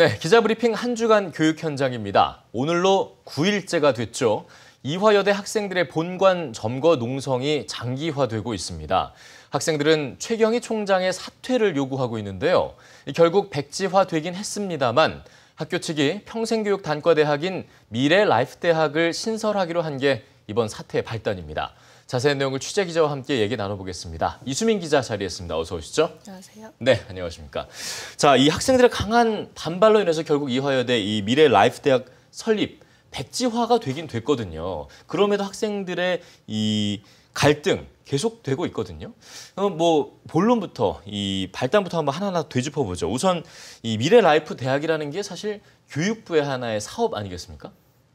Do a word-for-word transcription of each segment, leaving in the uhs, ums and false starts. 네, 기자브리핑 한 주간 교육 현장입니다. 오늘로 구 일째가 됐죠. 이화여대 학생들의 본관 점거 농성이 장기화되고 있습니다. 학생들은 최경희 총장의 사퇴를 요구하고 있는데요. 결국 백지화되긴 했습니다만 학교 측이 평생교육 단과대학인 미래라이프대학을 신설하기로 한 게 이번 사태의 발단입니다. 자세한 내용을 취재 기자와 함께 얘기 나눠보겠습니다. 이수민 기자 자리했습니다. 어서 오시죠. 안녕하세요. 네, 안녕하십니까. 자, 이 학생들의 강한 반발로 인해서 결국 이화여대 이 미래라이프대학 설립, 백지화가 되긴 됐거든요. 그럼에도 학생들의 이 갈등 계속되고 있거든요. 뭐 본론부터 이 발단부터 한번 하나하나 되짚어보죠. 우선 이 미래라이프대학이라는 게 사실 교육부의 하나의 사업 아니겠습니까?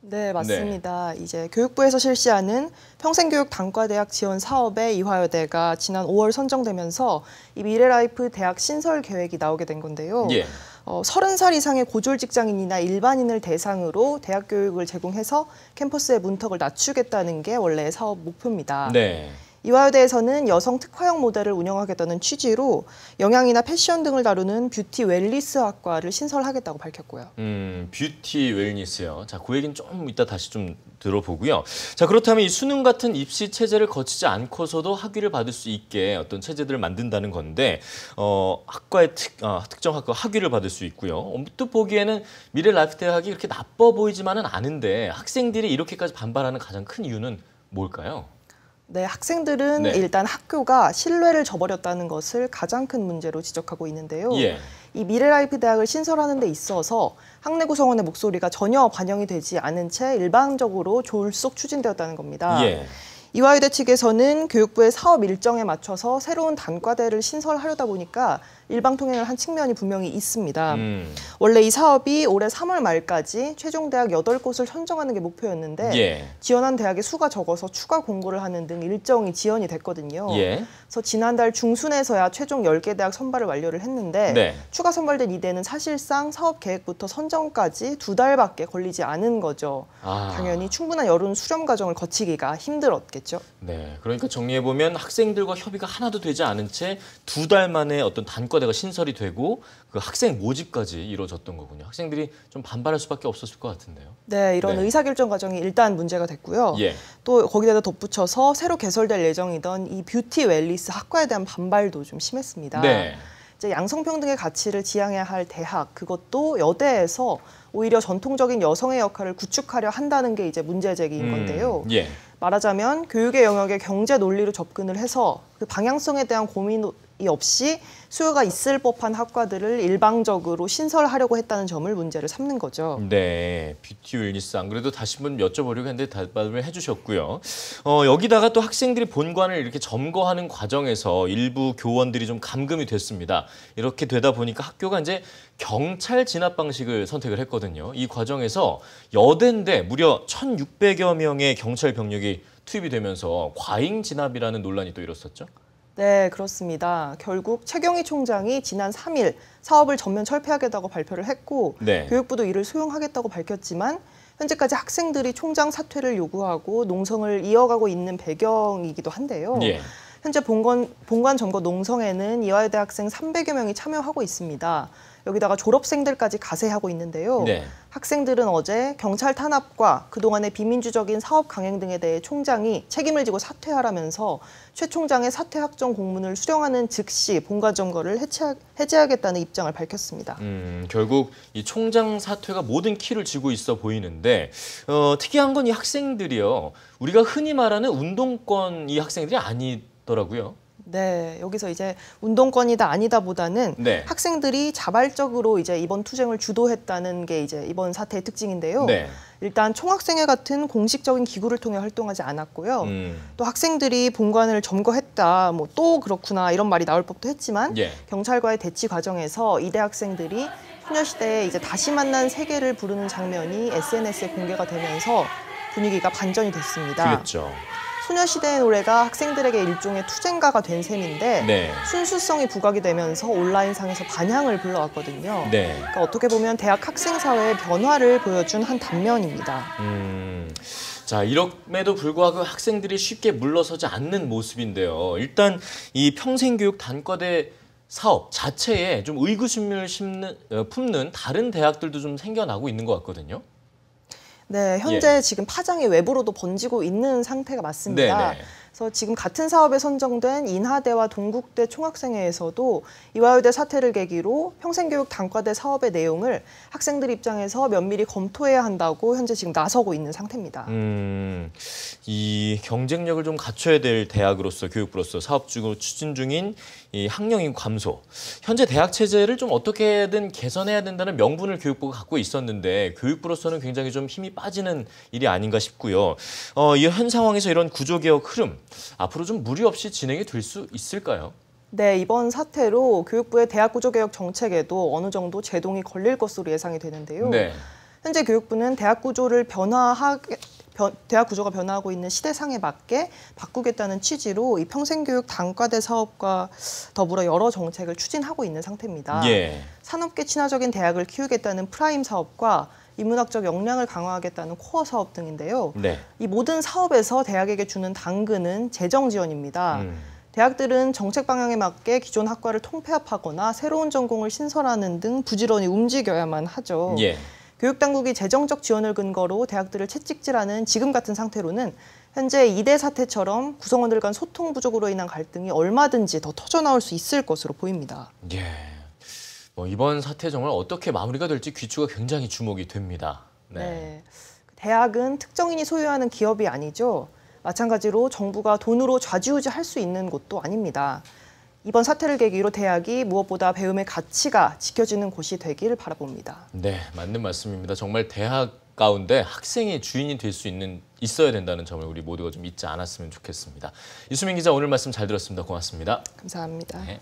네, 맞습니다. 네. 이제 교육부에서 실시하는 평생교육 단과대학 지원 사업에 이화여대가 지난 오월 선정되면서 이 미래라이프 대학 신설 계획이 나오게 된 건데요. 예. 어, 서른 살 이상의 고졸 직장인이나 일반인을 대상으로 대학 교육을 제공해서 캠퍼스의 문턱을 낮추겠다는 게 원래의 사업 목표입니다. 네. 이화여대에서는 여성 특화형 모델을 운영하겠다는 취지로 영양이나 패션 등을 다루는 뷰티웰니스 학과를 신설하겠다고 밝혔고요. 음, 뷰티웰니스요. 자, 그 얘기는 좀 이따 다시 좀 들어보고요. 자, 그렇다면 이 수능 같은 입시 체제를 거치지 않고서도 학위를 받을 수 있게 어떤 체제들을 만든다는 건데 어, 학과의 특, 어, 특정 학과 학위를 받을 수 있고요. 언뜻 보기에는 미래라이프대학이 그렇게 나빠 보이지만은 않은데 학생들이 이렇게까지 반발하는 가장 큰 이유는 뭘까요? 네, 학생들은 네. 일단 학교가 신뢰를 저버렸다는 것을 가장 큰 문제로 지적하고 있는데요. 예. 이 미래라이프 대학을 신설하는 데 있어서 학내 구성원의 목소리가 전혀 반영이 되지 않은 채 일방적으로 졸속 추진되었다는 겁니다. 예. 이화여대 측에서는 교육부의 사업 일정에 맞춰서 새로운 단과대를 신설하려다 보니까 일방통행을 한 측면이 분명히 있습니다. 음. 원래 이 사업이 올해 삼월 말까지 최종 대학 여덟 곳을 선정하는 게 목표였는데 예. 지원한 대학의 수가 적어서 추가 공고를 하는 등 일정이 지연이 됐거든요. 예. 그래서 지난달 중순에서야 최종 열 개 대학 선발을 완료를 했는데 네. 추가 선발된 이 대는 사실상 사업 계획부터 선정까지 두 달밖에 걸리지 않은 거죠. 아. 당연히 충분한 여론 수렴 과정을 거치기가 힘들었겠죠. 네, 그러니까 정리해보면 학생들과 협의가 하나도 되지 않은 채 두 달 만에 어떤 단과 대가 신설이 되고 그 학생 모집까지 이루어졌던 거군요. 학생들이 좀 반발할 수밖에 없었을 것 같은데요. 네, 이런 네. 의사결정 과정이 일단 문제가 됐고요. 예. 또 거기에다 덧붙여서 새로 개설될 예정이던 이 뷰티웰니스 학과에 대한 반발도 좀 심했습니다. 네. 이제 양성평등의 가치를 지향해야 할 대학, 그것도 여대에서 오히려 전통적인 여성의 역할을 구축하려 한다는 게 이제 문제 제기인 음, 건데요. 예. 말하자면 교육의 영역에 경제 논리로 접근을 해서 그 방향성에 대한 고민 이 없이 수요가 있을 법한 학과들을 일방적으로 신설하려고 했다는 점을 문제를 삼는 거죠. 네, 뷰티웰니스 안 그래도 다시 한번 여쭤보려고 했는데 답변을 해주셨고요. 어, 여기다가 또 학생들이 본관을 이렇게 점거하는 과정에서 일부 교원들이 좀 감금이 됐습니다. 이렇게 되다 보니까 학교가 이제 경찰 진압 방식을 선택을 했거든요. 이 과정에서 여대인데 무려 천육백여 명의 경찰 병력이 투입이 되면서 과잉 진압이라는 논란이 또 일었었죠. 네, 그렇습니다. 결국 최경희 총장이 지난 삼 일 사업을 전면 철폐하겠다고 발표를 했고 네. 교육부도 이를 수용하겠다고 밝혔지만 현재까지 학생들이 총장 사퇴를 요구하고 농성을 이어가고 있는 배경이기도 한데요. 예. 현재 본관, 본관 점거 농성에는 이화여대 학생 삼백여 명이 참여하고 있습니다. 여기다가 졸업생들까지 가세하고 있는데요. 네. 학생들은 어제 경찰 탄압과 그동안의 비민주적인 사업 강행 등에 대해 총장이 책임을 지고 사퇴하라면서 최 총장의 사퇴 확정 공문을 수령하는 즉시 본관 점거를 해체하, 해제하겠다는 입장을 밝혔습니다. 음, 결국 이 총장 사퇴가 모든 키를 쥐고 있어 보이는데 어, 특이한 건 이 학생들이요. 우리가 흔히 말하는 운동권 이 학생들이 아니더라고요. 네, 여기서 이제 운동권이다 아니다 보다는 네. 학생들이 자발적으로 이제 이번 투쟁을 주도했다는 게 이제 이번 사태의 특징인데요. 네. 일단 총학생회 같은 공식적인 기구를 통해 활동하지 않았고요. 음. 또 학생들이 본관을 점거했다, 뭐 또 그렇구나 이런 말이 나올 법도 했지만 예. 경찰과의 대치 과정에서 이대 학생들이 소녀시대의 이제 다시 만난 세계를 부르는 장면이 에스엔에스에 공개가 되면서 분위기가 반전이 됐습니다. 그렇죠. 소녀시대의 노래가 학생들에게 일종의 투쟁가가 된 셈인데 네. 순수성이 부각이 되면서 온라인상에서 반향을 불러왔거든요. 네. 그러니까 어떻게 보면 대학 학생 사회의 변화를 보여준 한 단면입니다. 음, 자, 이럼에도 불구하고 학생들이 쉽게 물러서지 않는 모습인데요. 일단 이 평생교육 단과대 사업 자체에 좀 의구심을 심는, 품는 다른 대학들도 좀 생겨나고 있는 것 같거든요. 네, 현재 예. 지금 파장이 외부로도 번지고 있는 상태가 맞습니다. 네네. 그래서 지금 같은 사업에 선정된 인하대와 동국대 총학생회에서도 이화여대 사태를 계기로 평생교육 단과대 사업의 내용을 학생들 입장에서 면밀히 검토해야 한다고 현재 지금 나서고 있는 상태입니다. 음, 이 경쟁력을 좀 갖춰야 될 대학으로서 교육부로서 사업 중으로 추진 중인 이 학령인 감소. 현재 대학 체제를 좀 어떻게든 개선해야 된다는 명분을 교육부가 갖고 있었는데 교육부로서는 굉장히 좀 힘이 빠지는 일이 아닌가 싶고요. 어, 이 현 상황에서 이런 구조개혁 흐름 앞으로 좀 무리 없이 진행이 될 수 있을까요? 네, 이번 사태로 교육부의 대학 구조개혁 정책에도 어느 정도 제동이 걸릴 것으로 예상이 되는데요. 네. 현재 교육부는 대학 구조를 변화하게 대학 구조가 변화하고 있는 시대상에 맞게 바꾸겠다는 취지로 이 평생교육 단과대 사업과 더불어 여러 정책을 추진하고 있는 상태입니다. 예. 산업계 친화적인 대학을 키우겠다는 프라임 사업과 인문학적 역량을 강화하겠다는 코어 사업 등인데요. 네. 이 모든 사업에서 대학에게 주는 당근은 재정 지원입니다. 음. 대학들은 정책 방향에 맞게 기존 학과를 통폐합하거나 새로운 전공을 신설하는 등 부지런히 움직여야만 하죠. 예. 교육당국이 재정적 지원을 근거로 대학들을 채찍질하는 지금 같은 상태로는 현재 이대 사태처럼 구성원들 간 소통 부족으로 인한 갈등이 얼마든지 더 터져나올 수 있을 것으로 보입니다. 예. 뭐 이번 사태 정말 어떻게 마무리가 될지 귀추가 굉장히 주목이 됩니다. 네. 네. 대학은 특정인이 소유하는 기업이 아니죠. 마찬가지로 정부가 돈으로 좌지우지할 수 있는 곳도 아닙니다. 이번 사태를 계기로 대학이 무엇보다 배움의 가치가 지켜지는 곳이 되길 바라봅니다. 네, 맞는 말씀입니다. 정말 대학 가운데 학생이 주인이 될 수 있는, 있어야 된다는 점을 우리 모두가 좀 잊지 않았으면 좋겠습니다. 이수민 기자, 오늘 말씀 잘 들었습니다. 고맙습니다. 감사합니다. 네.